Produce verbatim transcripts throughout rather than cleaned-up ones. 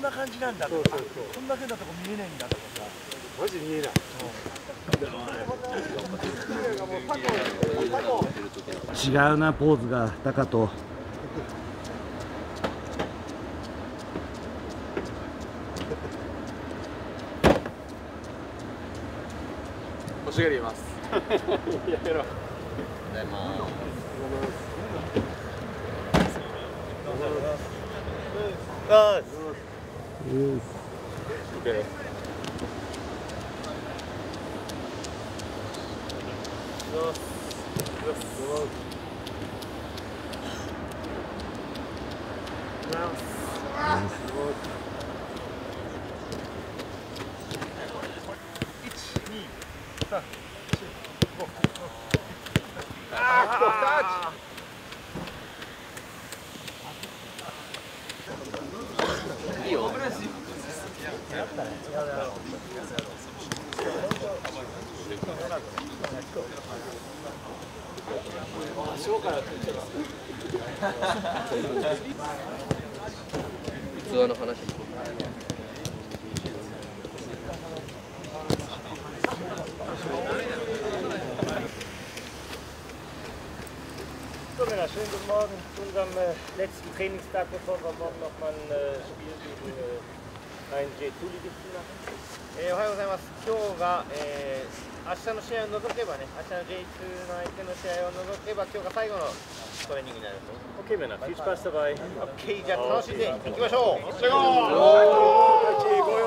んな感じなんだとか、こんな変なとこ見えないんだとかさ、マジ見えない。違うな、ポーズがタカと。欲しがりいます。やろう。おはようございます。よーし。あー器の話。So, Männer, schönen guten Morgen zu unserem äh, letzten Trainingstag, bevor wir morgen noch mal ein äh, Spiel gegen äh, einen J-Liga-Team machen. Äh, Ohio gozaimasu. Kyou ga äh, 明日の試合を除けばね、明日の ジェイツー の相手の試合を除けば今日が最後のトレーニングになると。OK、みんな、フィッシュパスタバイ。OK、じゃあ楽しんでいきましょう。最後。おー、最後よ。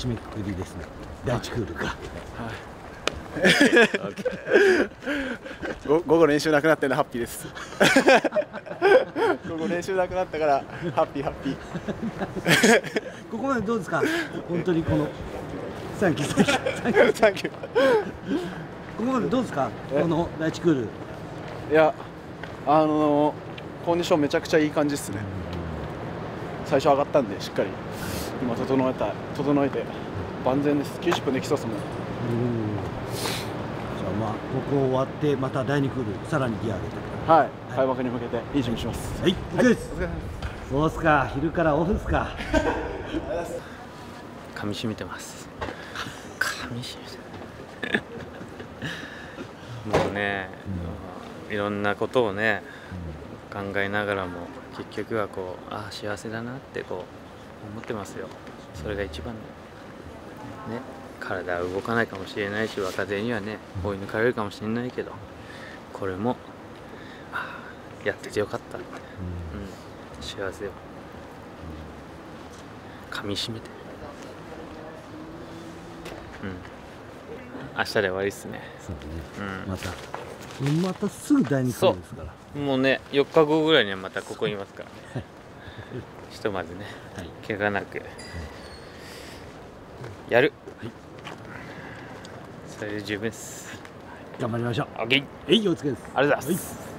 締めくくりですね。第一クールか。午後練習なくなってんのハッピーです。ここ練習なくなったからハッピーハッピーここまでどうですか、本当にこのサンキューサンキューここまでどうですか、この第一クール。いや、あのー、コンディションめちゃくちゃいい感じですね。最初上がったんでしっかり今整えた整えて万全です。きゅうじゅっぷんできそうですもん。じゃあまあここ終わってまた第にクールさらにギア上げて、はい、開幕に向けていい準備します。はい、お疲れ様です。そうっすか、昼からオフっすか。噛み締めてます。噛み締めてもうね、いろんなことをね考えながらも結局はこう、ああ幸せだなってこう思ってますよ。それが一番ね。体は動かないかもしれないし、若手にはね追い抜かれるかもしれないけど、これもやっててよかったって、うんうん、幸せをかみしめて、うん、明日で終わりっすね。そうね、うん、またまたすぐ第二クールですから、もうねよっかごぐらいにはまたここにいますからねひとまずね、はい、怪我なく、はい、やる、はい、それで十分です。頑張りましょう。 OK、 はい、お疲れです。ありがとうございます。はい。